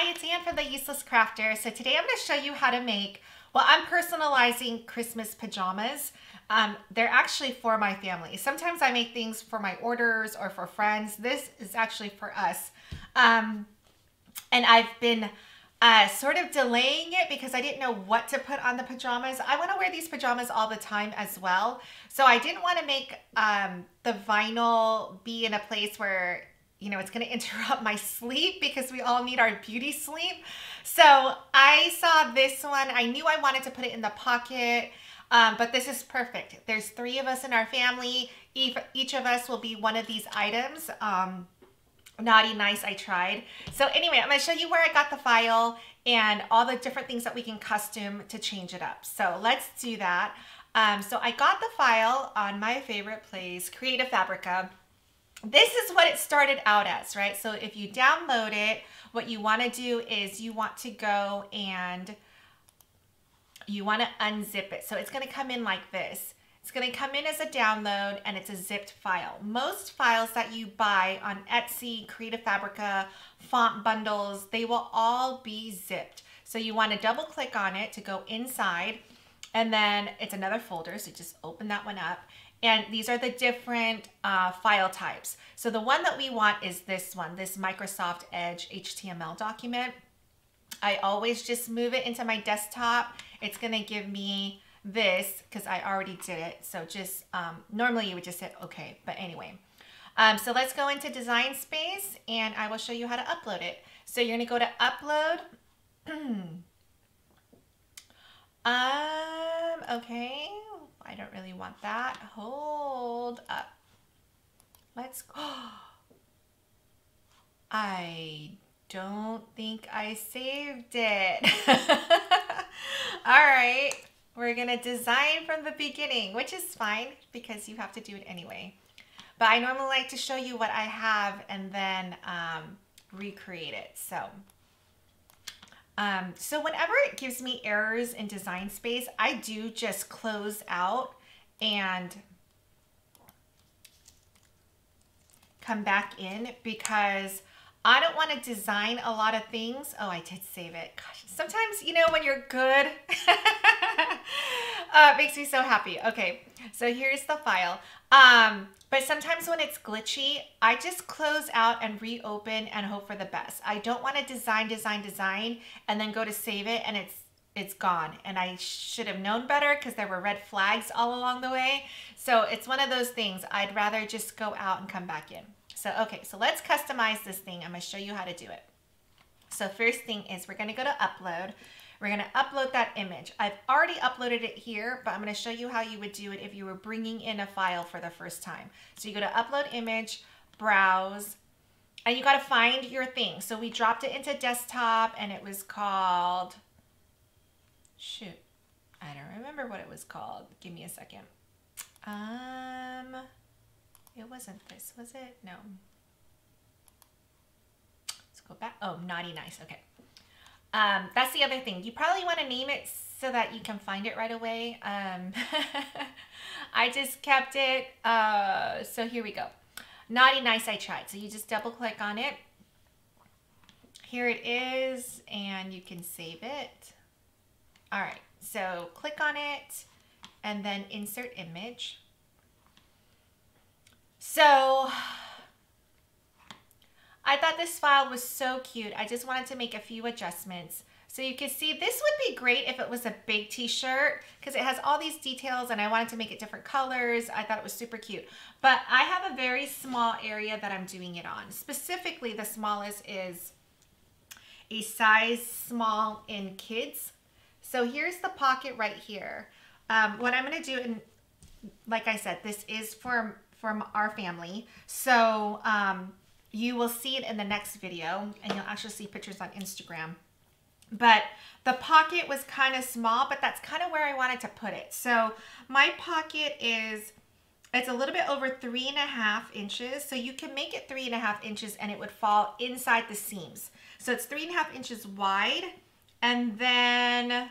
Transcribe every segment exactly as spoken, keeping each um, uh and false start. Hi, it's Anne from The Useless Crafter. So today I'm going to show you how to make, well, I'm personalizing Christmas pajamas. Um, they're actually for my family. Sometimes I make things for my orders or for friends. This is actually for us. Um, and I've been uh, sort of delaying it because I didn't know what to put on the pajamas. I want to wear these pajamas all the time as well. So I didn't want to make um, the vinyl be in a place where you know, it's going to interrupt my sleep because we all need our beauty sleep. So I saw this one. I knew I wanted to put it in the pocket, um, but this is perfect. There's three of us in our family. Each, each of us will be one of these items. Um, naughty, nice, I tried. So anyway, I'm going to show you where I got the file and all the different things that we can custom to change it up. So let's do that. Um, so I got the file on my favorite place, Creative Fabrica. This is what it started out as, right? So if you download it, what you want to do is you want to go and you want to unzip it. So it's going to come in like this. It's going to come in as a download and it's a zipped file. Most files that you buy on Etsy, Creative Fabrica, font bundles, they will all be zipped. So you want to double click on it to go inside and then it's another folder. So just open that one up. And these are the different uh, file types. So the one that we want is this one, this Microsoft Edge H T M L document. I always just move it into my desktop. It's gonna give me this because I already did it. So just, um, normally you would just hit okay, but anyway. Um, so let's go into Design Space and I will show you how to upload it. So you're gonna go to upload. um, okay. I don't really want that. Hold up. Let's go. I don't think I saved it. All right. We're going to design from the beginning, which is fine because you have to do it anyway. But I normally like to show you what I have and then um, recreate it. So. Um, so whenever it gives me errors in Design Space, I do just close out and come back in because I don't want to design a lot of things. Oh, I did save it. Gosh, sometimes, you know, when you're good, uh, it makes me so happy. Okay, so here's the file. Um, but sometimes when it's glitchy, I just close out and reopen and hope for the best. I don't want to design, design, design, and then go to save it and it's, it's gone. And I should have known better because there were red flags all along the way. So it's one of those things. I'd rather just go out and come back in. So, okay, so let's customize this thing. I'm going to show you how to do it. So first thing is we're going to go to upload. We're going to upload that image. I've already uploaded it here, but I'm going to show you how you would do it if you were bringing in a file for the first time. So you go to upload image, browse, and you got to find your thing. So we dropped it into desktop and it was called, shoot, I don't remember what it was called. Give me a second. Um, it wasn't this, was it? No. Let's go back. Oh, naughty nice. Okay. Um, that's the other thing. You probably want to name it so that you can find it right away. Um, I just kept it. Uh, so here we go. Naughty nice, I tried. So you just double click on it. Here it is and you can save it. All right. So click on it and then insert image. So I thought this file was so cute. I just wanted to make a few adjustments. So you can see this would be great if it was a big t-shirt because it has all these details and I wanted to make it different colors. I thought it was super cute. But I have a very small area that I'm doing it on. Specifically, the smallest is a size small in kids. So here's the pocket right here. Um, what I'm going to do, and like I said, this is for, from our family. So, um, you will see it in the next video and you'll actually see pictures on Instagram. But the pocket was kind of small, but that's kind of where I wanted to put it. So my pocket is, it's a little bit over three and a half inches. So you can make it three and a half inches and it would fall inside the seams. So it's three and a half inches wide and then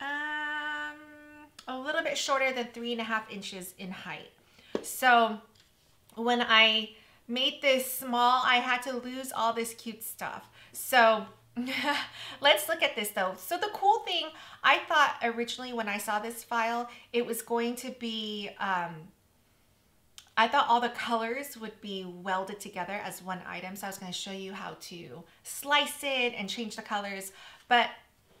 um, a little bit shorter than three and a half inches in height. So when I made this small, I had to lose all this cute stuff. So let's look at this though. So the cool thing, I thought originally when I saw this file, it was going to be, um, I thought all the colors would be welded together as one item. So I was going to show you how to slice it and change the colors. But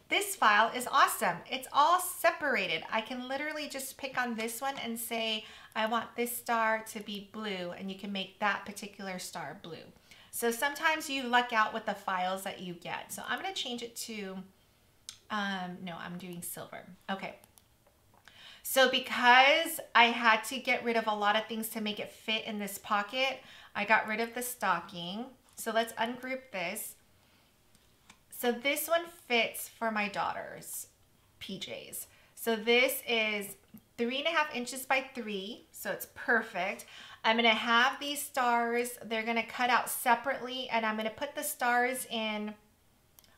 this file is awesome. It's all separated. I can literally just pick on this one and say, I want this star to be blue, and you can make that particular star blue. So sometimes you luck out with the files that you get. So I'm going to change it to, um, no, I'm doing silver. Okay. So because I had to get rid of a lot of things to make it fit in this pocket, I got rid of the stocking. So let's ungroup this. So this one fits for my daughter's P Js. So this is three and a half inches by three. So it's perfect. I'm going to have these stars, they're going to cut out separately, and I'm going to put the stars in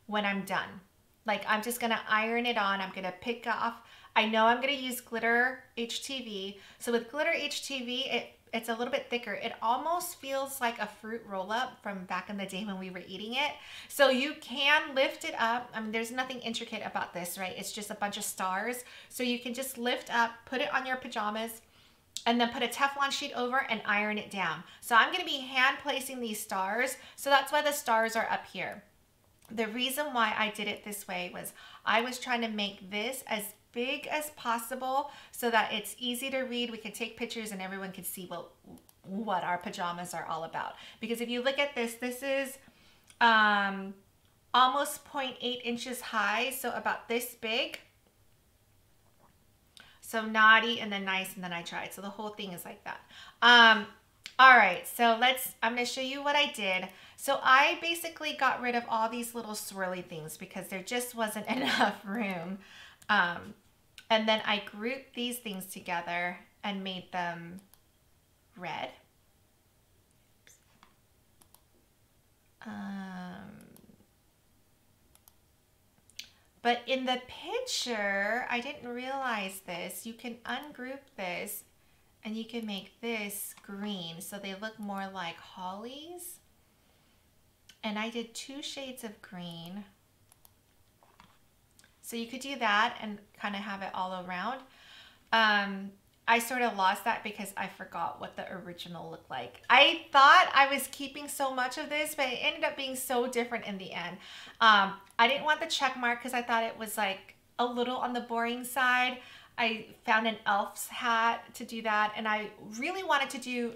when I'm done. Like, I'm just going to iron it on. I'm going to pick off. I know I'm going to use glitter H T V. So with glitter H T V, it, it's a little bit thicker. It almost feels like a fruit roll up from back in the day when we were eating it. So you can lift it up. I mean, there's nothing intricate about this, right? It's just a bunch of stars. So you can just lift up, put it on your pajamas, and then put a Teflon sheet over and iron it down. So I'm going to be hand placing these stars. So that's why the stars are up here. The reason why I did it this way was I was trying to make this as big as possible so that it's easy to read. We can take pictures and everyone can see what, what our pajamas are all about. Because if you look at this, this is um, almost zero point eight inches high. So about this big. So naughty and then nice and then I tried. So the whole thing is like that. Um, all right, so let's, I'm going to show you what I did. So I basically got rid of all these little swirly things because there just wasn't enough room. Um, and then I grouped these things together and made them red. Um, But in the picture, I didn't realize this. You can ungroup this and you can make this green so they look more like hollies. And I did two shades of green. So you could do that and kind of have it all around. Um, I sort of lost that because I forgot what the original looked like. I thought I was keeping so much of this, but it ended up being so different in the end. Um, I didn't want the check mark because I thought it was like a little on the boring side. I found an elf's hat to do that, and I really wanted to do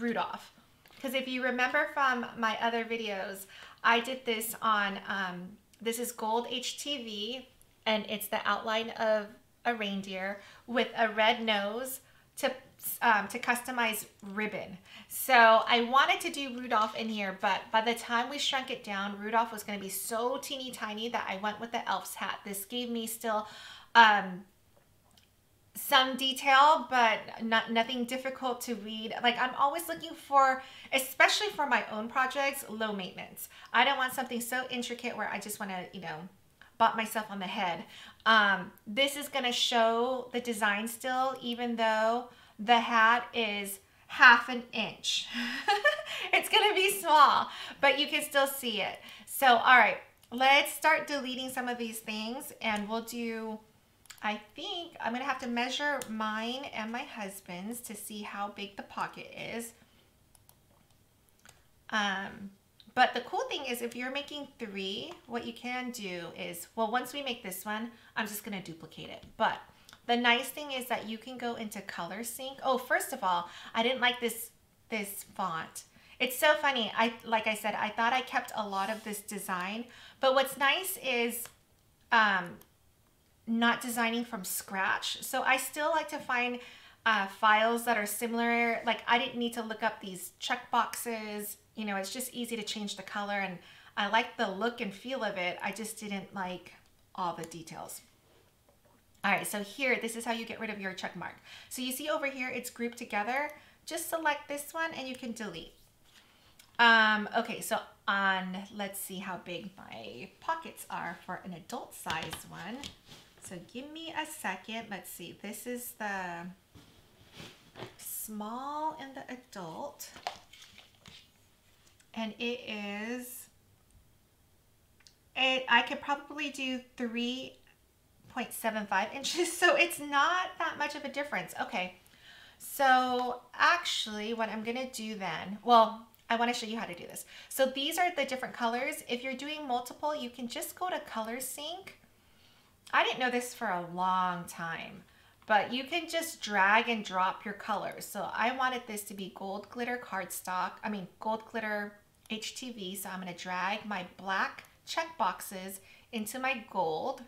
Rudolph. Because if you remember from my other videos, I did this on, um, this is gold H T V, and it's the outline of a reindeer with a red nose to um, to customize ribbon. So I wanted to do Rudolph in here, but by the time we shrunk it down, Rudolph was going to be so teeny tiny that I went with the elf's hat. This gave me still um, some detail, but not nothing difficult to read. Like, I'm always looking for, especially for my own projects, low maintenance. I don't want something so intricate where I just want to, you know, bop myself on the head. Um, this is gonna show the design still, even though the hat is half an inch. It's gonna be small, but you can still see it. So, all right, let's start deleting some of these things, and we'll do, I think, I'm gonna have to measure mine and my husband's to see how big the pocket is. Um, But the cool thing is if you're making three, what you can do is, well, once we make this one, I'm just going to duplicate it. But the nice thing is that you can go into Color Sync. Oh, first of all, I didn't like this, this font. It's so funny. I, like I said, I thought I kept a lot of this design, but what's nice is, um, not designing from scratch. So I still like to find, uh, files that are similar. Like, I didn't need to look up these check boxes. You know, it's just easy to change the color, and I like the look and feel of it. I just didn't like all the details. All right, so here, this is how you get rid of your check mark. So you see over here, it's grouped together. Just select this one and you can delete. Um, okay, so on, let's see how big my pockets are for an adult size one. So give me a second. Let's see, this is the small and the adult. and it is, it, I could probably do three point seven five inches, so it's not that much of a difference. Okay, so actually what I'm gonna do then, well, I wanna show you how to do this. So these are the different colors. If you're doing multiple, you can just go to Color Sync. I didn't know this for a long time, but you can just drag and drop your colors. So I wanted this to be gold glitter cardstock, I mean gold glitter H T V, so I'm gonna drag my black checkboxes into my gold.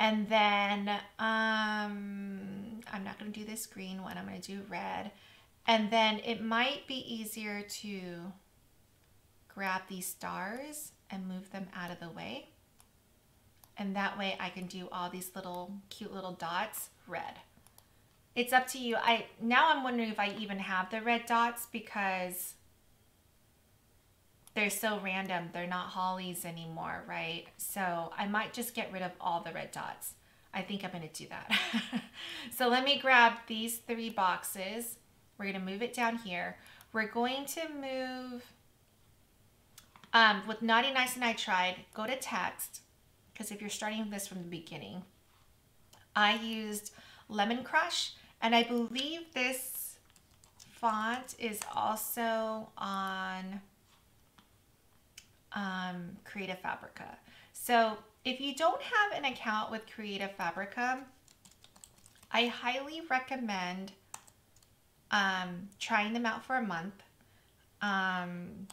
And then um, I'm not gonna do this green one, I'm gonna do red. And then it might be easier to grab these stars and move them out of the way. And that way I can do all these little cute little dots red. It's up to you. I now I'm wondering if I even have the red dots because they're so random. They're not hollies anymore, right? So I might just get rid of all the red dots. I think I'm gonna do that. So let me grab these three boxes. We're gonna move it down here. We're going to move, um, with Naughty Nice and I Tried, go to text, because if you're starting this from the beginning, I used Lemon Crush, and I believe this font is also on um, Creative Fabrica. So if you don't have an account with Creative Fabrica, I highly recommend um, trying them out for a month. Um,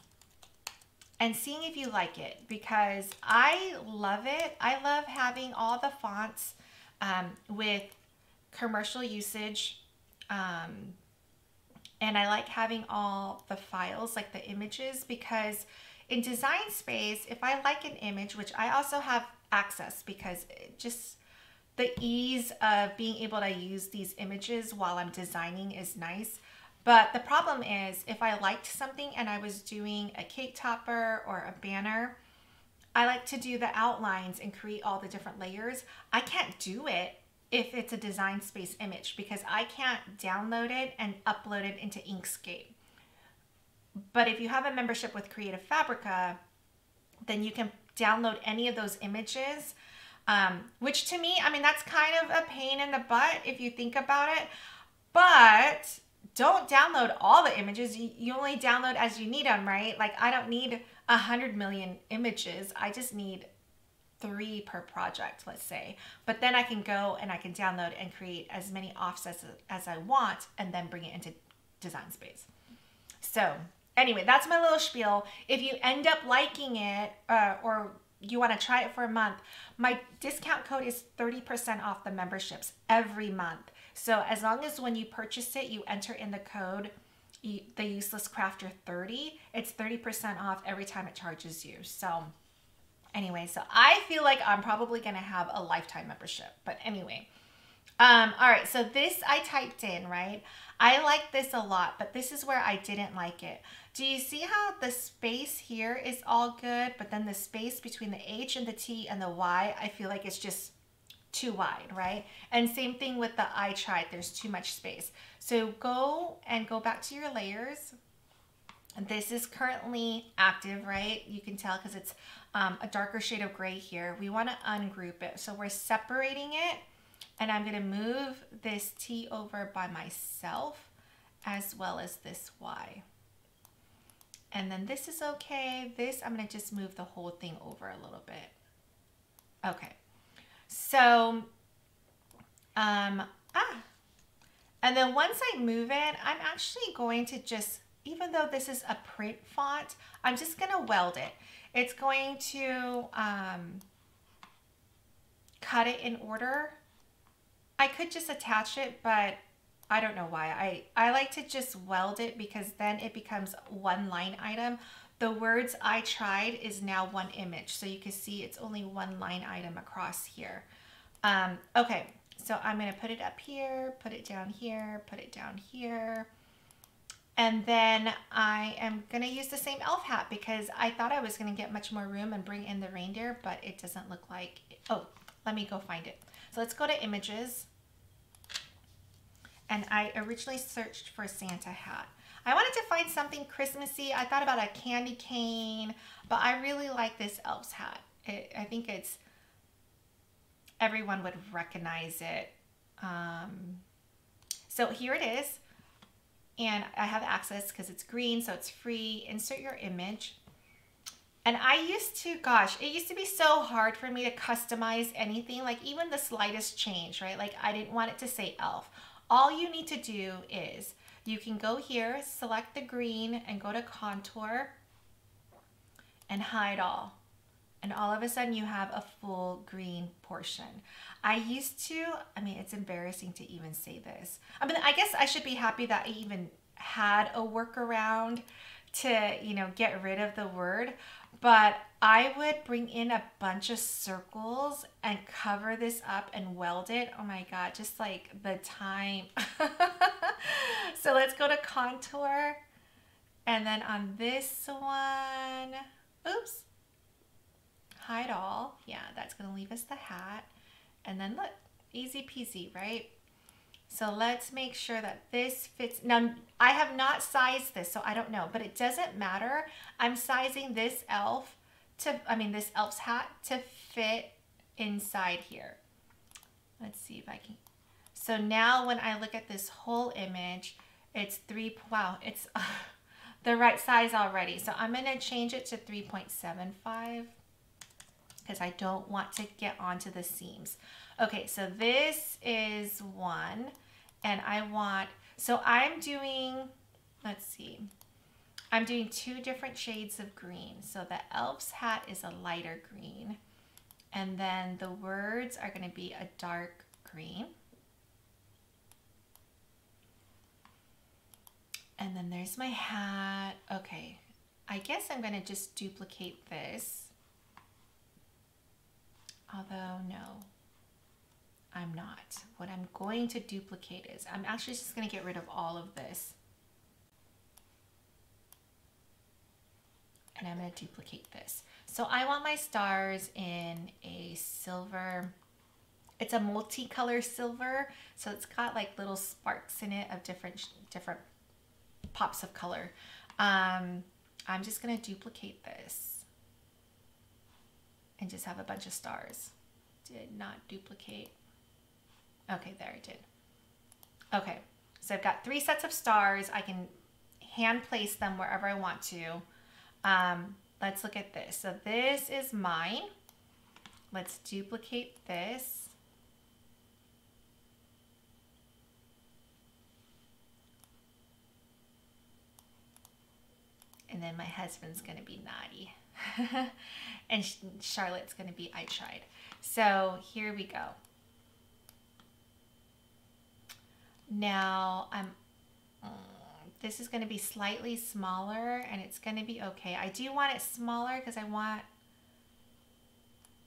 and seeing if you like it, because I love it. I love having all the fonts um, with commercial usage, um, and I like having all the files, like the images, because in Design Space, if I like an image, which I also have access, because it just the ease of being able to use these images while I'm designing is nice. But the problem is, if I liked something and I was doing a cake topper or a banner, I like to do the outlines and create all the different layers. I can't do it if it's a Design Space image because I can't download it and upload it into Inkscape. But if you have a membership with Creative Fabrica, then you can download any of those images, um, which to me, I mean, that's kind of a pain in the butt if you think about it, but don't download all the images. You only download as you need them, right? Like I don't need a hundred million images. I just need three per project, let's say. But then I can go and I can download and create as many offsets as I want and then bring it into Design Space. So anyway, that's my little spiel. If you end up liking it uh, or you want to try it for a month, my discount code is thirty percent off the memberships every month. So as long as when you purchase it, you enter in the code, The Useless Crafter thirty, it's thirty percent off every time it charges you. So anyway, so I feel like I'm probably going to have a lifetime membership, but anyway. Um, all right, so this I typed in, right? I like this a lot, but this is where I didn't like it. Do you see how the space here is all good, but then the space between the H and the T and the Y, I feel like it's just too wide, right? And same thing with the I Tried, there's too much space. So go and go back to your layers. This is currently active, right? You can tell because it's um, a darker shade of gray here. We want to ungroup it. So we're separating it. And I'm gonna move this T over by myself as well as this Y. And then this is okay. This, I'm gonna just move the whole thing over a little bit. Okay, so, um, ah. And then once I move it, I'm actually going to just, even though this is a print font, I'm just gonna weld it. It's going to um, cut it in order. I could just attach it, but I don't know why. I, I like to just weld it because then it becomes one line item. The words I tried is now one image. So you can see it's only one line item across here. Um, okay, so I'm gonna put it up here, put it down here, put it down here. And then I am gonna use the same elf hat because I thought I was gonna get much more room and bring in the reindeer, but it doesn't look like, it. Oh, let me go find it. So let's go to images. And I originally searched for Santa hat. I wanted to find something Christmassy. I thought about a candy cane, but I really like this elf's hat. It, I think it's, everyone would recognize it. Um, so here it is. And I have access because it's green, so it's free. Insert your image. And I used to, gosh, it used to be so hard for me to customize anything, like even the slightest change, right? Like I didn't want it to say elf. All you need to do is you can go here, select the green and go to contour and hide all. And all of a sudden you have a full green portion. I used to, I mean, it's embarrassing to even say this. I mean, I guess I should be happy that I even had a workaround to, you know, get rid of the word, but I would bring in a bunch of circles and cover this up and weld it. Oh my God, just like the time. So let's go to contour. And then on this one, oops, hide all. Yeah, that's gonna leave us the hat. And then look, easy peasy, right? So let's make sure that this fits. Now, I have not sized this, so I don't know, but it doesn't matter. I'm sizing this elf to, I mean, this elf's hat to fit inside here. Let's see if I can. So now when I look at this whole image, it's three, wow, it's uh, the right size already. So I'm gonna change it to three point seven five because I don't want to get onto the seams. Okay, so this is one, and I want, so I'm doing, let's see, I'm doing two different shades of green. So the elf's hat is a lighter green, and then the words are gonna be a dark green. And then there's my hat. Okay, I guess I'm gonna just duplicate this. Although, no. I'm not. What I'm going to duplicate is, I'm actually just going to get rid of all of this. And I'm going to duplicate this. So I want my stars in a silver, it's a multicolor silver. So it's got like little sparks in it of different, different pops of color. Um, I'm just going to duplicate this and just have a bunch of stars. Did not duplicate. Okay, there I did. Okay, so I've got three sets of stars. I can hand place them wherever I want to. Um, let's look at this. So this is mine. Let's duplicate this. And then my husband's gonna be naughty. And Charlotte's gonna be I tried. So here we go. Now, I'm, um, this is going to be slightly smaller and it's going to be okay. I do want it smaller because I want,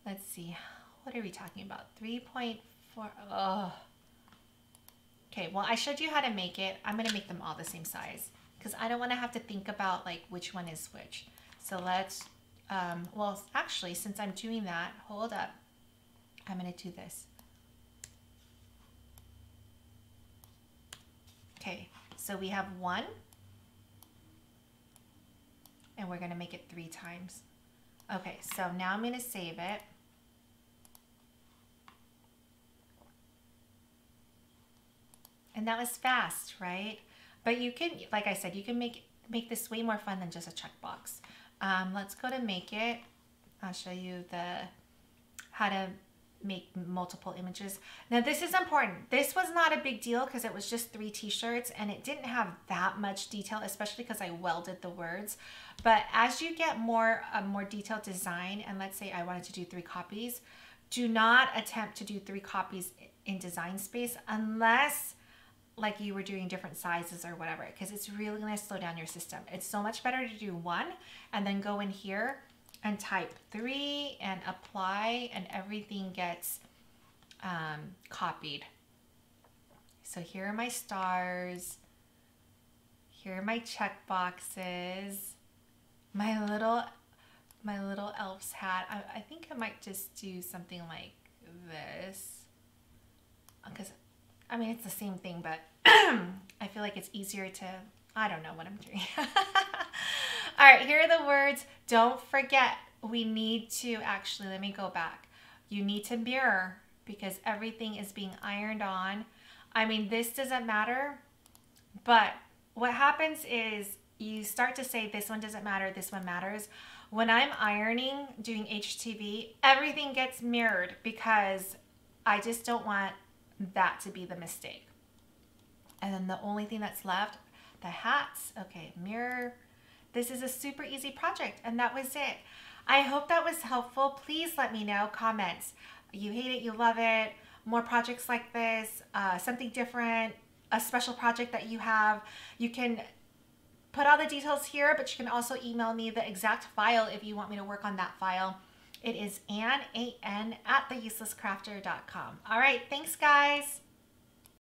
let's see, what are we talking about? three point four, oh. Okay, well, I showed you how to make it. I'm going to make them all the same size because I don't want to have to think about like which one is which. So let's, um, well, actually, since I'm doing that, hold up, I'm going to do this. Okay, so we have one, and we're gonna make it three times. Okay, so now I'm gonna save it. And that was fast, right? But you can, like I said, you can make, make this way more fun than just a checkbox. Um, let's go to make it. I'll show you the, how to make multiple images. Now this is important. This was not a big deal because it was just three t-shirts and it didn't have that much detail, especially because I welded the words. But as you get more uh, more detailed design, and let's say I wanted to do three copies, do not attempt to do three copies in Design Space unless like you were doing different sizes or whatever, because it's really going to slow down your system. It's so much better to do one and then go in here and type three and apply, and everything gets um, copied. So here are my stars. Here are my check boxes. My little, my little elf's hat. I, I think I might just do something like this because I mean it's the same thing, but I feel like it's easier to I don't know what I'm doing. All right, here are the words. Don't forget, we need to actually, let me go back. You need to mirror because everything is being ironed on. I mean, this doesn't matter, but what happens is you start to say, this one doesn't matter, this one matters. When I'm ironing, doing H T V, everything gets mirrored because I just don't want that to be the mistake. And then the only thing that's left, the hats, okay, mirror. This is a super easy project, and that was it. I hope that was helpful. Please let me know, comments. You hate it, you love it, more projects like this, uh, something different, a special project that you have. You can put all the details here, but you can also email me the exact file if you want me to work on that file. It is Ann, A N, at the useless crafter dot com. All right, thanks guys.